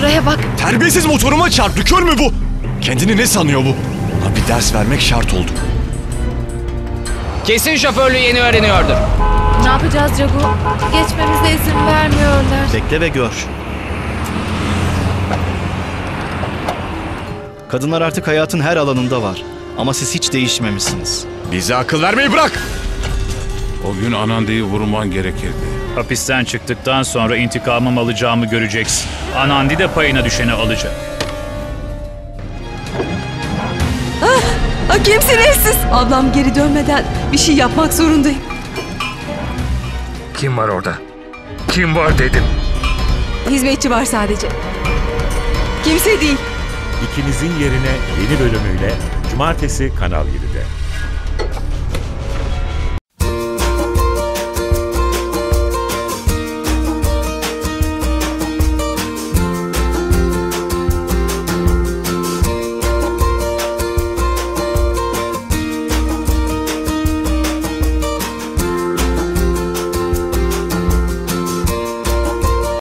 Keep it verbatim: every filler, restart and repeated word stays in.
şuraya bak. Terbiyesiz motoruma çarptı. Kör mü bu? Kendini ne sanıyor bu? Bir ders vermek şart oldu. Kesin şoförlüğü yeni öğreniyordur. Ne yapacağız Cago? Geçmemize izin vermiyorlar. Bekle ve gör. Kadınlar artık hayatın her alanında var. Ama siz hiç değişmemişsiniz. Bize akıl vermeyi bırak! O gün Anande'yi vurman gerekirdi. Hapisten çıktıktan sonra intikamımı alacağımı göreceksin. Anandi de payına düşeni alacak. Ah, ah, kimsiniz siz? Ablam geri dönmeden bir şey yapmak zorundayım. Kim var orada? Kim var dedim. Hizmetçi var sadece. Kimse değil. İkinizin yerine yeni bölümüyle Cumartesi Kanal yedide.